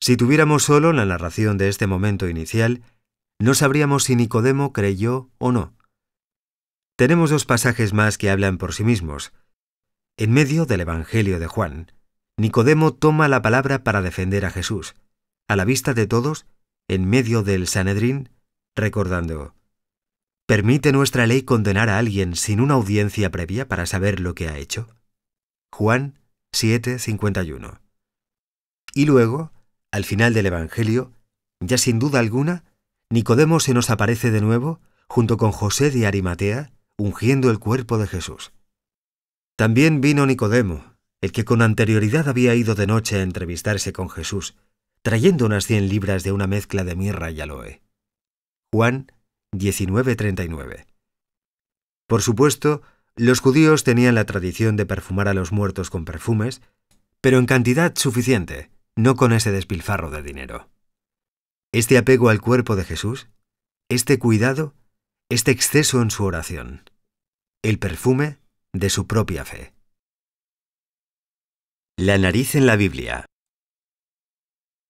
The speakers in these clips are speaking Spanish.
Si tuviéramos solo la narración de este momento inicial, no sabríamos si Nicodemo creyó o no. Tenemos dos pasajes más que hablan por sí mismos. En medio del Evangelio de Juan, Nicodemo toma la palabra para defender a Jesús, a la vista de todos, en medio del Sanedrín, recordando: ¿permite nuestra ley condenar a alguien sin una audiencia previa para saber lo que ha hecho? Juan 7:51. Y luego, al final del Evangelio, ya sin duda alguna, Nicodemo se nos aparece de nuevo, junto con José de Arimatea, ungiendo el cuerpo de Jesús. También vino Nicodemo, el que con anterioridad había ido de noche a entrevistarse con Jesús, trayendo unas 100 libras de una mezcla de mirra y aloe. Juan 19:39. Por supuesto, los judíos tenían la tradición de perfumar a los muertos con perfumes, pero en cantidad suficiente, no con ese despilfarro de dinero. Este apego al cuerpo de Jesús, este cuidado, este exceso en su oración, el perfume de su propia fe. La nariz en la Biblia.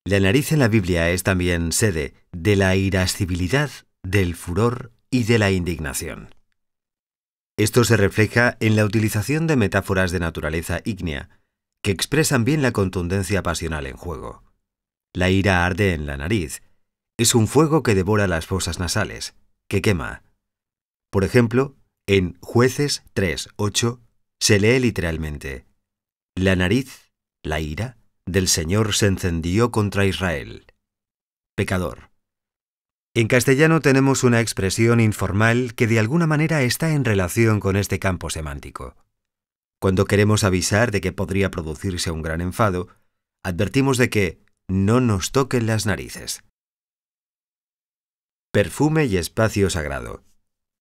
La nariz en la Biblia es también sede de la irascibilidad, del furor y de la indignación. Esto se refleja en la utilización de metáforas de naturaleza ígnea, que expresan bien la contundencia pasional en juego. La ira arde en la nariz. Es un fuego que devora las fosas nasales, que quema. Por ejemplo, en Jueces 3:8 se lee literalmente: la nariz, la ira, del Señor se encendió contra Israel. Pecador. En castellano tenemos una expresión informal que de alguna manera está en relación con este campo semántico. Cuando queremos avisar de que podría producirse un gran enfado, advertimos de que no nos toquen las narices. Perfume y espacio sagrado.